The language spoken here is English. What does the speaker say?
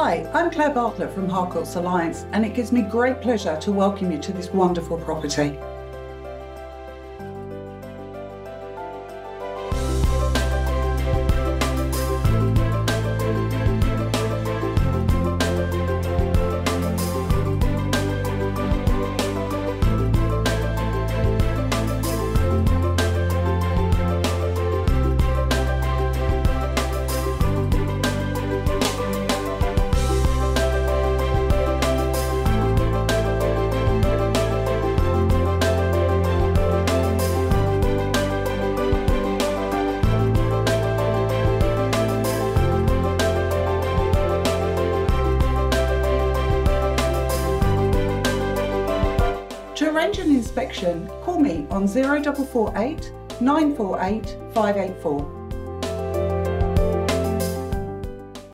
Hi, I'm Claire Bartlett from Harcourts Alliance, and it gives me great pleasure to welcome you to this wonderful property. To arrange an inspection, call me on 0448 948 584.